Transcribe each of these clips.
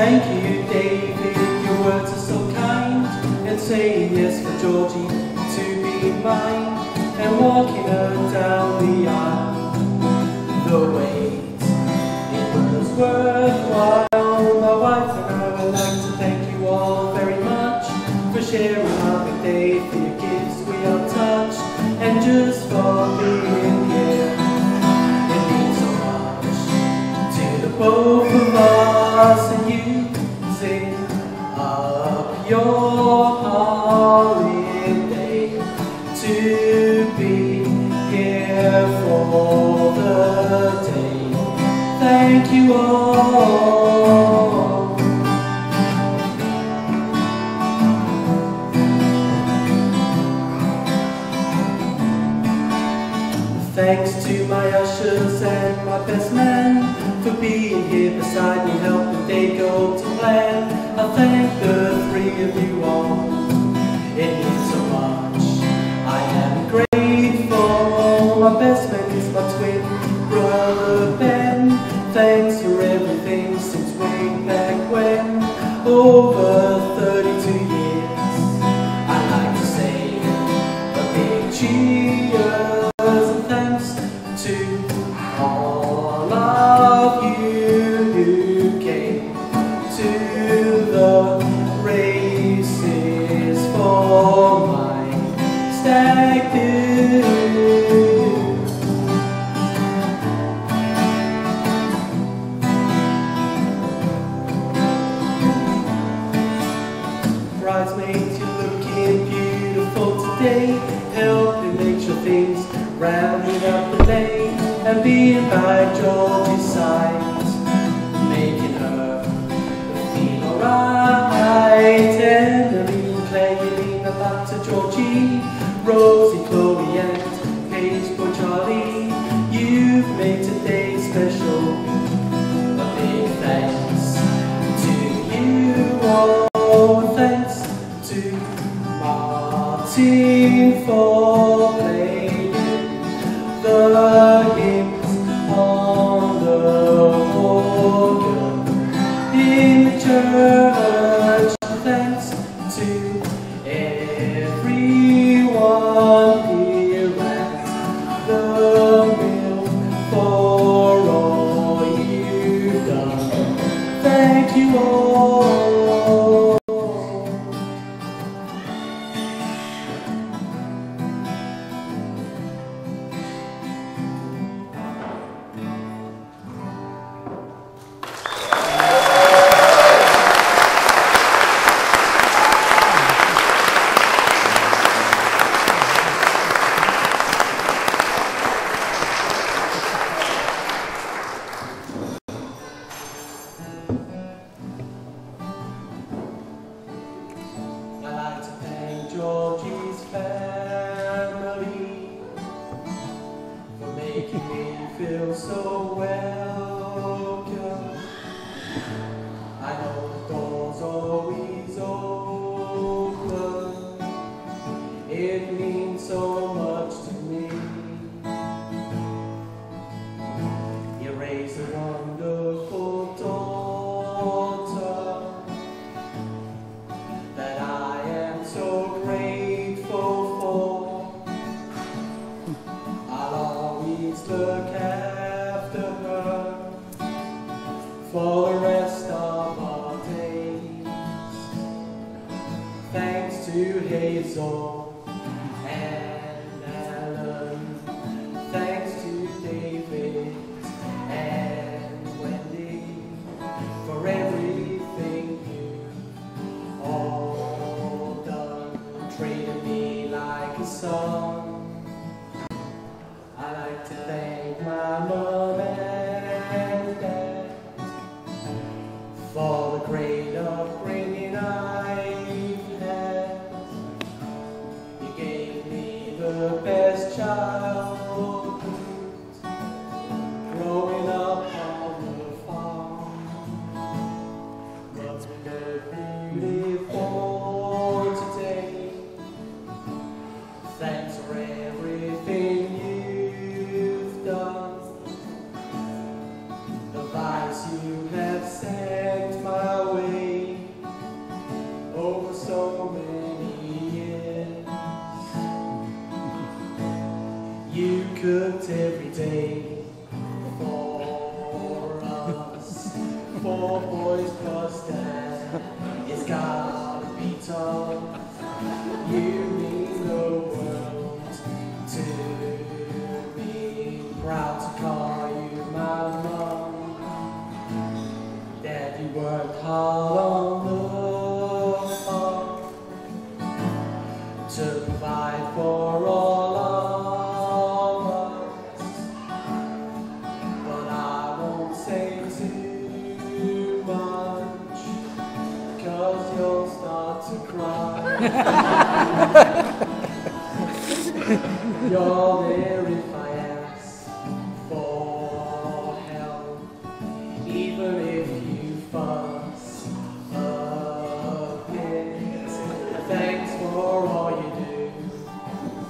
Thank you, David, your words are so kind, and saying yes for Georgie to be mine, and walking her down the aisle. The wait, it was worthwhile. My wife and I would like to thank you all very much for sharing our big day, for your gifts we are touched, and just for being here. It means so much to the both of us, and you sing up your holiday to be here for the day. Thank you all. Thanks to my ushers and my best man for being here beside me, helping day go to plan. I thank the three of you all. It means so much. I am grateful. My best man is my twin brother Ben. Thanks for everything since way back when, over 32 years. I'd like to say a big cheer. All of you who came to the races for my stag do. Bridesmaids, you're looking beautiful today, helping make sure things rounding up the day, and being by Georgie's side, making her feel alright. Emily, playing a lot to Georgie, Rosie, Chloe, and Paige, poor Charlie. You've made today special. A big thanks to you all. Thanks to Martin for playing the hymns on the organ in the church. Thanks to everyone here at the mill for all you've done. Thank you all. Georgie's family for making me feel so welcome. I know the door's always open. It means so much to me. You raise a wonderful daughter that I am so look after her for the rest of our days. Thanks to Hazel and Alan. Thanks to David and Wendy for everything you've all done, treating me like a son. Thanks. always was that it's gotta be told. You mean the world to me. Proud to call you my mom. That you worked hard on the farm to provide for all. You're there if I ask for help, even if you fuss a bit. Thanks for all you do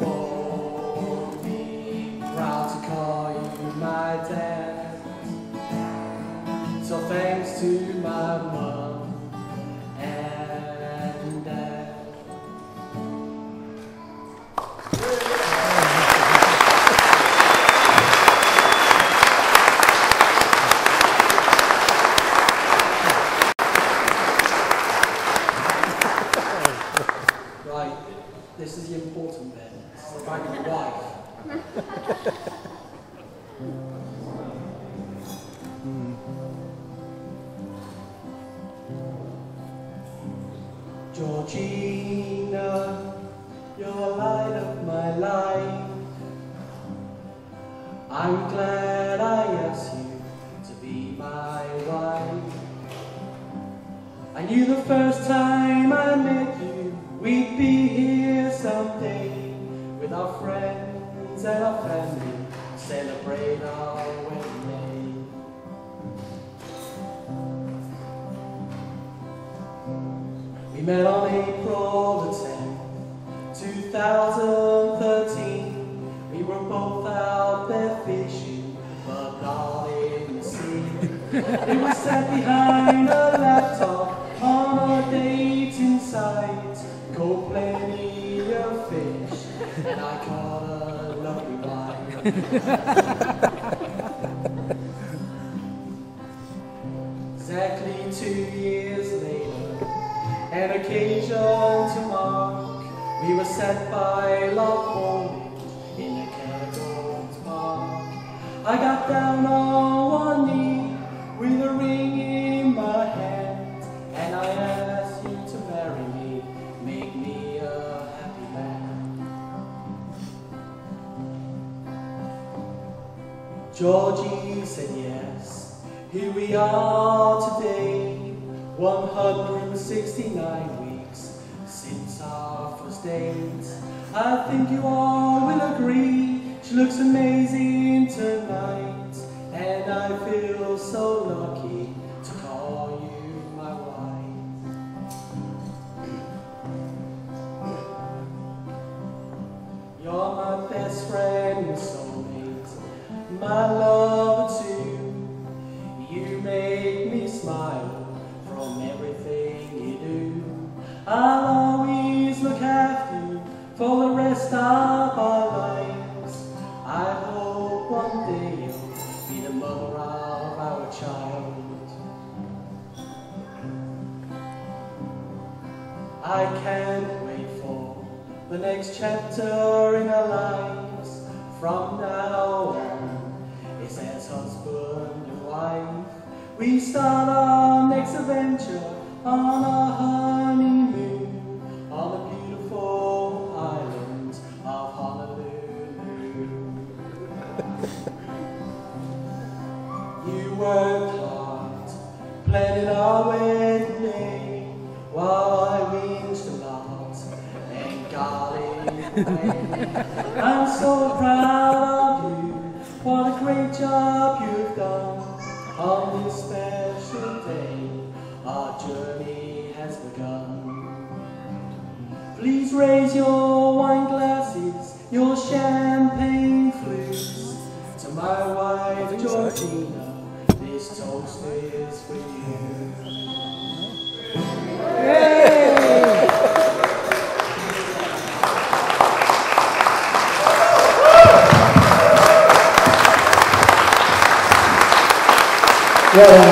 for me. Proud to call you my dad. So thanks to my mother. This is the important bit. This is about your wife. Georgina, you're the light of my life. I'm glad I asked you to be my wife. I knew the first time I met you we'd be here someday with our friends and our family, celebrate our wedding day. We met on April the 10th, 2013. We were both out there fishing, but not in the sea. We were sat behind a laptop on a dating site. Caught plenty of fish, and I caught a lovely bite. Exactly 2 years later, an occasion to mark, we were set by love bombing in the Caledonian Park. I got down on one knee with a ring in my hand, and I asked you to marry me. Make me a happy man. Georgie said yes. Here we are today, 169 weeks since our first date. I think you all will agree, she looks amazing tonight, and I feel so lucky to call you. You're my best friend and soulmate, my lover too. You make me smile from everything you do. I'll always look after you for the rest of our lives. I hope one day you'll be the mother of our child. I can't wait for the next chapter in our lives. From now on, it's as husband and wife. We start our next adventure on our honeymoon on the beautiful island of Honolulu. You worked hard, planning our wedding day, while I whinged a lot. I'm so proud of you, what a great job you've done. On this special day, our journey has begun. Please raise your wine glasses, your champagne flutes. To my wife Georgina, this toast is for you. Hey. Yeah.